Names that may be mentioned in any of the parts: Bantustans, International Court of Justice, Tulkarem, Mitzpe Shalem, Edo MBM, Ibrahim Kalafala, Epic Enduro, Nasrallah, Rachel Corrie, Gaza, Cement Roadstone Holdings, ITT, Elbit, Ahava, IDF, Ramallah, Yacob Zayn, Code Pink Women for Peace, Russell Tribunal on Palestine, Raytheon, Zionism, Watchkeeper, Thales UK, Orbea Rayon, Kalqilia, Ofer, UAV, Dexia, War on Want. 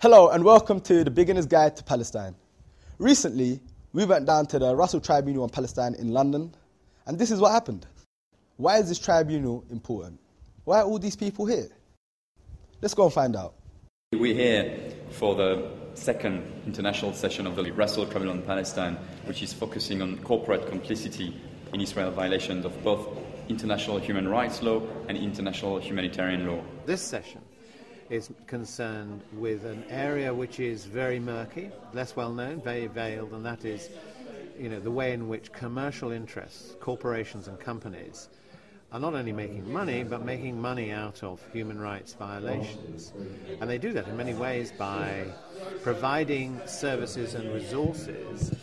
Hello and welcome to the Beginner's Guide to Palestine. Recently, we went down to the Russell Tribunal on Palestine in London, and this is what happened. Why is this tribunal important? Why are all these people here? Let's go and find out. We're here for the second international session of the Russell Tribunal on Palestine, which is focusing on corporate complicity in Israel violations of both international human rights law and international humanitarian law. This session is concerned with an area which is very murky, less well known, very veiled, and that is, the way in which commercial interests, corporations and companies, are not only making money, but making money out of human rights violations. And they do that in many ways by providing services and resources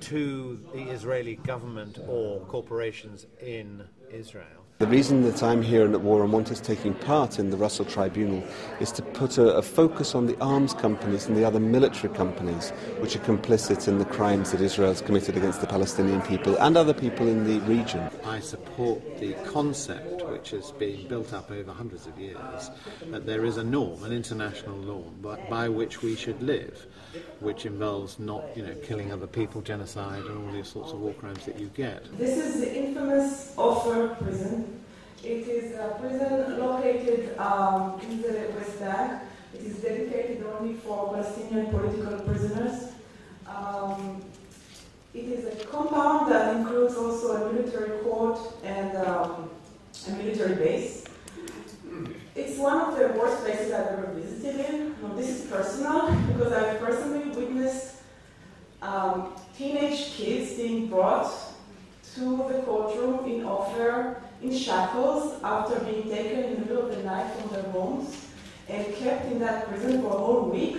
to the Israeli government or corporations in Israel. The reason that I'm here and that War on Want is taking part in the Russell Tribunal is to put a focus on the arms companies and the other military companies which are complicit in the crimes that Israel's committed against the Palestinian people and other people in the region. I support the concept, which has been built up over hundreds of years, that there is a norm, an international norm, by which we should live, which involves not, killing other people, genocide and all these sorts of war crimes that you get. This is the infamous Ofer prison. It is a prison located in the West Bank. It is dedicated only for Palestinian political prisoners. It is a compound that includes also a military court and a military base. It's one of the worst places I've ever visited in. Now, this is personal because I've personally witnessed teenage kids being brought to the courtroom in Ofer in shackles after being taken in the middle of the night from their homes and kept in that prison for a whole week,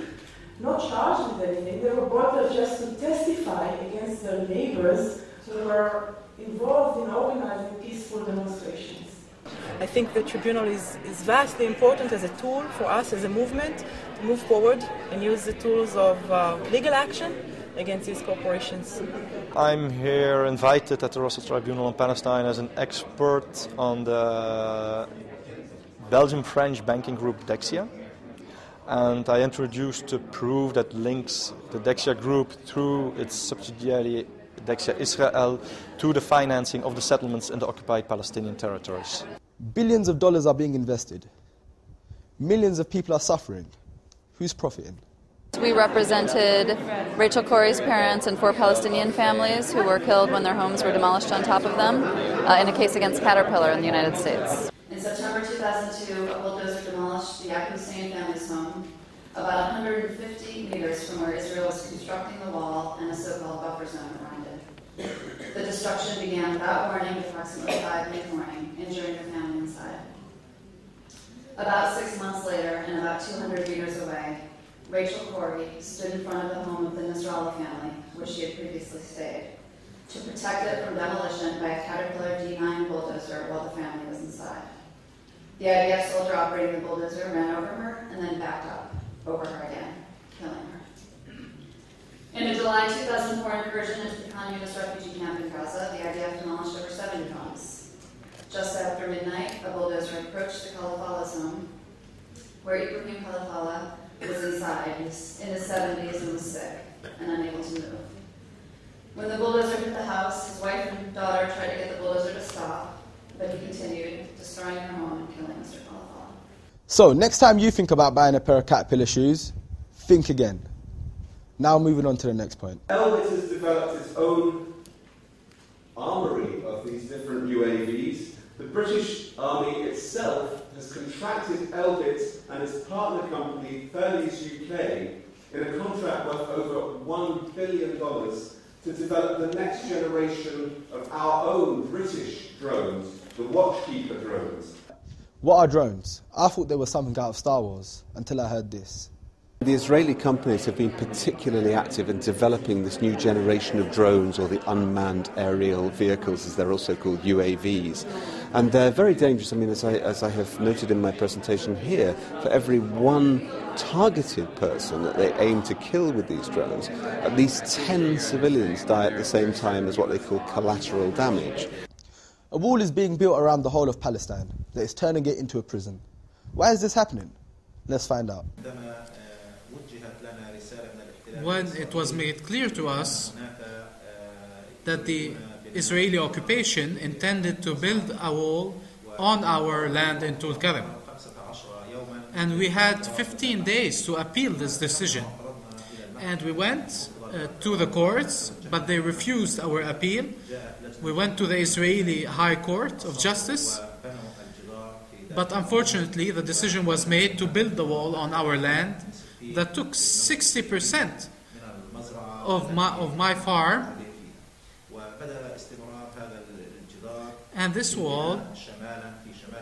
not charged with anything. They were brought there just to testify against their neighbors who were involved in organizing peaceful demonstrations. I think the tribunal is vastly important as a tool for us as a movement to move forward and use the tools of legal action against these corporations. I'm here invited at the Russell Tribunal on Palestine as an expert on the Belgian-French banking group Dexia, and I introduced a proof that links the Dexia group through its subsidiary Dexia Israel to the financing of the settlements in the occupied Palestinian territories. Billions of dollars are being invested. Millions of people are suffering. Who's profiting? We represented Rachel Corrie's parents and 4 Palestinian families who were killed when their homes were demolished on top of them in a case against Caterpillar in the United States. In September 2002, a bulldozer demolished the Yacob Zayn family's home about 150 meters from where Israel was constructing the wall and a so-called buffer zone around it. The destruction began without warning at approximately 5 mid-morning, injuring the family inside. About 6 months later, and about 200 meters away, Rachel Corrie stood in front of the home of the Nasrallah family, where she had previously stayed, to protect it from demolition by a Caterpillar D9 bulldozer while the family was inside. The IDF soldier operating the bulldozer ran over her and then backed up over her again, killing her. In a July 2004 incursion into the communist refugee camp in Gaza, the IDF demolished over 70 homes. Just after midnight, a bulldozer approached the Kalafala's home, where Ibrahim Kalafala was inside, in his 70s, and was sick and unable to move. When the bulldozer hit the house, his wife and daughter tried to get the bulldozer to stop, but he continued, destroying her home and killing Mr. Kalafala. So next time you think about buying a pair of Caterpillar shoes, think again. Now moving on to the next point. Elbit has developed its own armoury of these different UAVs. The British Army itself has contracted Elbit and its partner company, Thales UK, in a contract worth over $1 billion to develop the next generation of our own British drones, the Watchkeeper drones. What are drones? I thought they were something out of Star Wars until I heard this. The Israeli companies have been particularly active in developing this new generation of drones, or the unmanned aerial vehicles, as they're also called, UAVs. And they're very dangerous. I mean, as I have noted in my presentation here, for every one targeted person that they aim to kill with these drones, at least 10 civilians die at the same time as what they call collateral damage. A wall is being built around the whole of Palestine that is turning it into a prison. Why is this happening? Let's find out. when it was made clear to us that the Israeli occupation intended to build a wall on our land in Tulkarem. And we had 15 days to appeal this decision. And we went to the courts, but they refused our appeal. We went to the Israeli High Court of Justice, but unfortunately the decision was made to build the wall on our land that took 60% of my farm. And this wall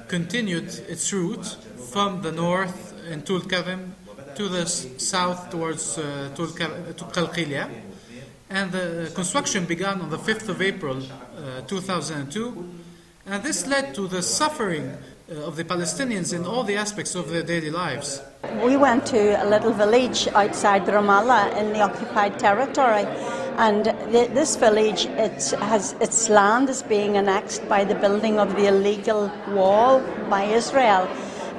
continued its route from the north in Tulkarem to the south towards Kalqilia. And the construction began on the 5th of April 2002. And this led to the suffering of the Palestinians in all the aspects of their daily lives. We went to a little village outside Ramallah in the occupied territory. And this village, has its land is being annexed by the building of the illegal wall by Israel.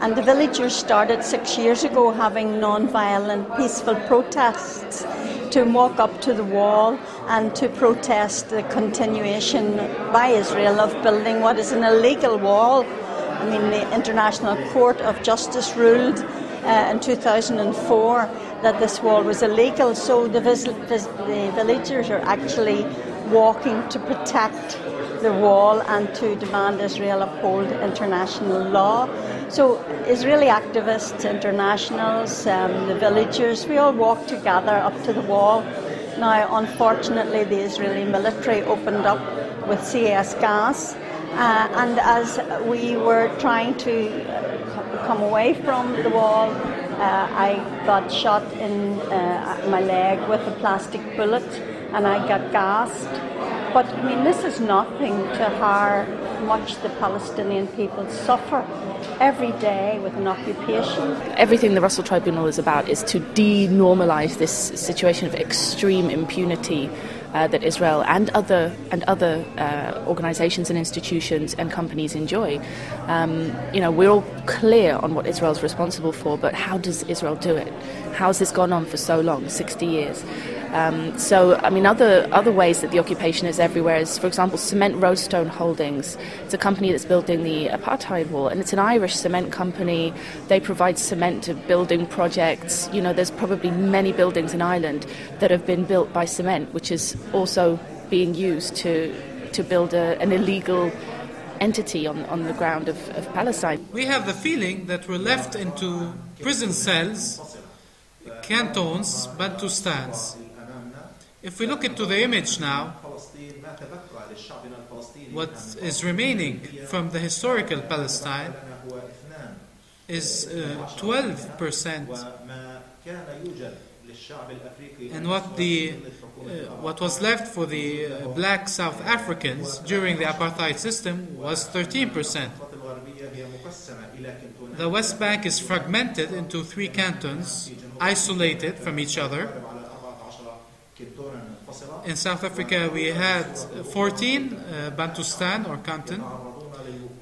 And the villagers started 6 years ago having non-violent, peaceful protests to walk up to the wall and to protest the continuation by Israel of building what is an illegal wall. I mean, the International Court of Justice ruled in 2004 that this wall was illegal, so the villagers are actually walking to protect the wall and to demand Israel uphold international law. So Israeli activists, internationals, the villagers, we all walked together up to the wall. Now, unfortunately, the Israeli military opened up with CS gas, and as we were trying to come away from the wall, I got shot in my leg with a plastic bullet and I got gassed. But I mean, this is nothing to how much the Palestinian people suffer every day with an occupation. Everything the Russell Tribunal is about is to denormalize this situation of extreme impunity that Israel and other organizations and institutions and companies enjoy. You know, we're all clear on what Israel's responsible for, but how does Israel do it? How has this gone on for so long, 60 years? So, I mean, other ways that the occupation is everywhere is, for example, Cement Roadstone Holdings. It's a company that's building the apartheid wall, and it's an Irish cement company. They provide cement to building projects. You know, there's probably many buildings in Ireland that have been built by cement, which is also being used to build an illegal entity on the ground of Palestine. We have the feeling that we're left into prison cells, cantons, Bantustans. If we look into the image now, what is remaining from the historical Palestine is 12%. And what was left for the black South Africans during the apartheid system was 13%. The West Bank is fragmented into 3 cantons, isolated from each other. In South Africa we had 14 Bantustan or canton,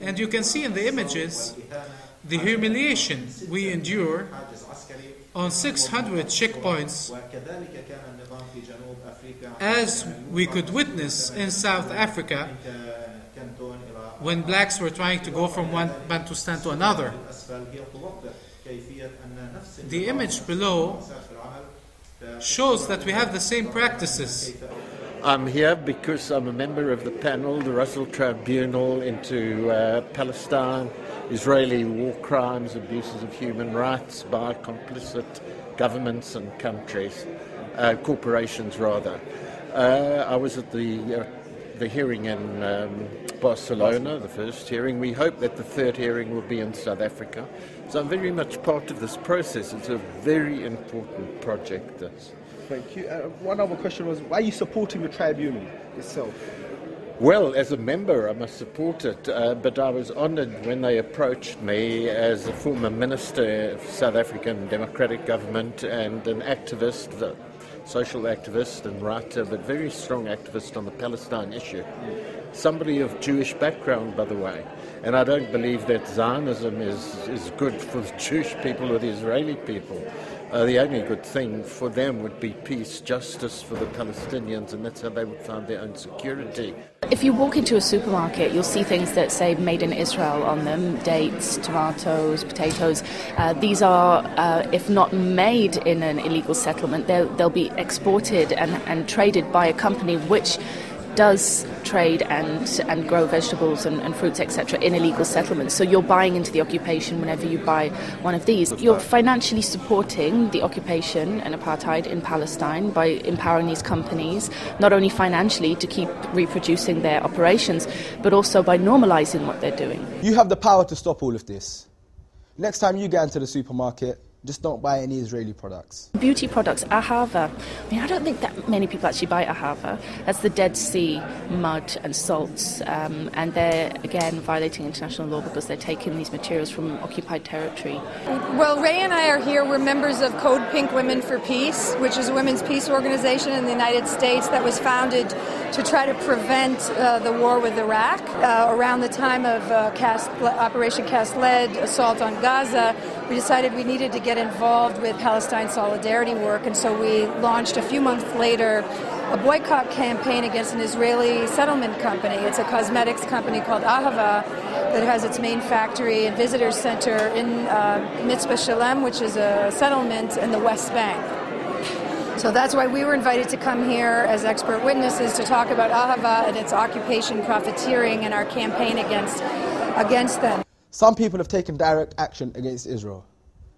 and you can see in the images the humiliation we endure on 600 checkpoints, as we could witness in South Africa when blacks were trying to go from one Bantustan to another. The image below shows that we have the same practices. I'm here because I'm a member of the panel, the Russell Tribunal into Palestine, Israeli war crimes, abuses of human rights by complicit governments and countries, corporations rather. I was at the hearing in Barcelona, the first hearing. We hope that the third hearing will be in South Africa. So I'm very much part of this process. It's a very important project, this. Thank you. One other question was, why are you supporting the tribunal itself? Well, as a member, I must support it, but I was honoured when they approached me as a former minister of South African Democratic Government and an activist, a social activist and writer, but very strong activist on the Palestine issue. Somebody of Jewish background, by the way, and I don't believe that Zionism is good for the Jewish people or the Israeli people. The only good thing for them would be peace, justice for the Palestinians, and that's how they would find their own security. If you walk into a supermarket, you'll see things that say made in Israel on them, dates, tomatoes, potatoes. These are, if not made in an illegal settlement, they'll be exported and traded by a company which does trade and grow vegetables and fruits, etc., in illegal settlements. So you're buying into the occupation whenever you buy one of these. You're financially supporting the occupation and apartheid in Palestine by empowering these companies, not only financially to keep reproducing their operations, but also by normalizing what they're doing. You have the power to stop all of this. Next time you get into the supermarket, just don't buy any Israeli products. Beauty products, Ahava. I mean, I don't think that many people actually buy Ahava. That's the Dead Sea mud and salts. And they're, again, violating international law because they're taking these materials from occupied territory. Well, Ray and I are here. We're members of Code Pink Women for Peace, which is a women's peace organization in the United States that was founded to try to prevent the war with Iraq around the time of Operation Cast Lead, assault on Gaza. We decided we needed to get involved with Palestine solidarity work, and so we launched a few months later a boycott campaign against an Israeli settlement company. It's a cosmetics company called Ahava that has its main factory and visitor center in Mitzpe Shalem, which is a settlement in the West Bank. So that's why we were invited to come here as expert witnesses to talk about Ahava and its occupation profiteering and our campaign against them. Some people have taken direct action against Israel.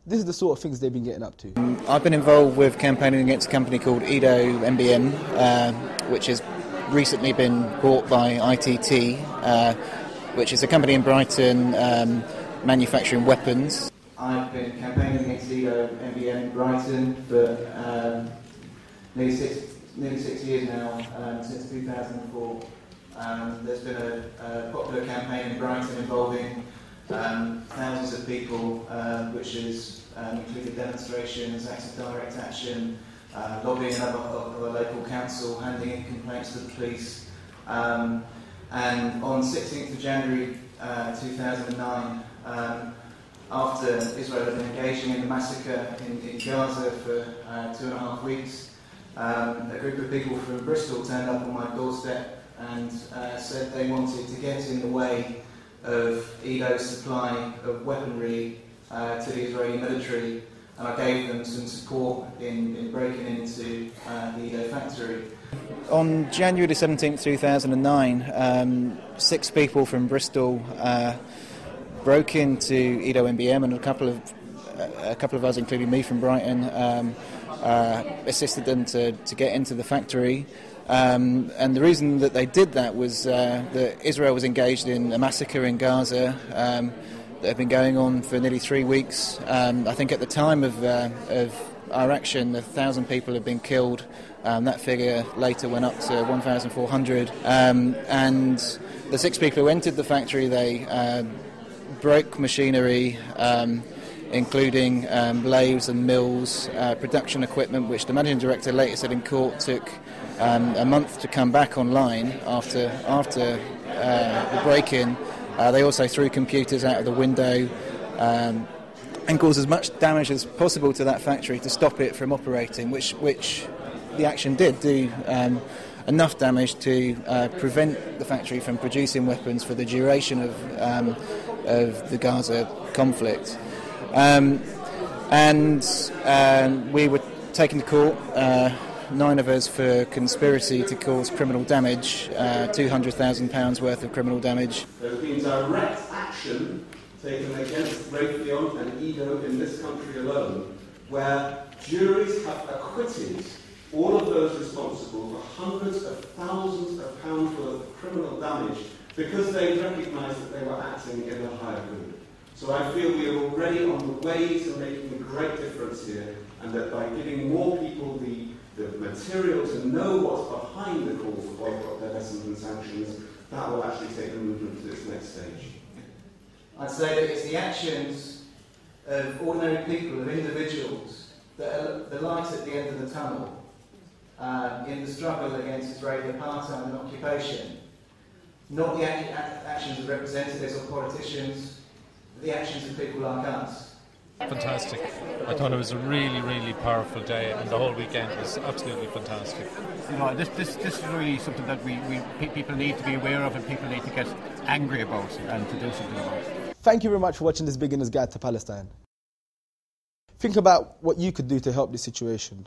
This is the sort of things they've been getting up to. I've been involved with campaigning against a company called Edo MBM, which has recently been bought by ITT, which is a company in Brighton manufacturing weapons. I've been campaigning against Edo MBM in Brighton for nearly six years now, since 2004. There's been a popular campaign in Brighton involving thousands of people, which has included demonstrations, acts of direct action, lobbying of a local council, handing in complaints to the police. And on 16th of January 2009, after Israel had been engaging in the massacre in Gaza for 2.5 weeks, a group of people from Bristol turned up on my doorstep and said they wanted to get in the way of Edo's supply of weaponry to the Israeli military, and I gave them some support in breaking into the Edo factory. On January 17th, 2009, 6 people from Bristol broke into Edo MBM, and a couple of us, including me from Brighton, assisted them to get into the factory. And the reason that they did that was that Israel was engaged in a massacre in Gaza that had been going on for nearly 3 weeks. I think at the time of our action, 1,000 people had been killed. That figure later went up to 1,400. And the 6 people who entered the factory, they broke machinery, including lathes and mills, production equipment, which the managing director later said in court took a month to come back online after the break-in. They also threw computers out of the window and caused as much damage as possible to that factory to stop it from operating, which the action did do enough damage to prevent the factory from producing weapons for the duration of the Gaza conflict. We were taken to court, 9 of us, for conspiracy to cause criminal damage, £200,000 worth of criminal damage. There's been direct action taken against Raytheon and Edo in this country alone, where juries have acquitted all of those responsible for hundreds of thousands of pounds worth of criminal damage because they recognised that they were acting in the higher good. So I feel we are already on the way to making a great difference here, and that by giving more people the material to know what's behind the call for boycott, lessons and sanctions, that will actually take the movement to its next stage. I'd say that it's the actions of ordinary people, of individuals, that are the light at the end of the tunnel in the struggle against Israeli apartheid and occupation, not the actions of representatives or politicians, but the actions of people like us, Fantastic. I thought it was a really, really powerful day, and the whole weekend was absolutely fantastic. You know, this is really something that we people need to be aware of, and people need to get angry about and to do something about. Thank you very much for watching this Beginner's Guide to Palestine. Think about what you could do to help this situation.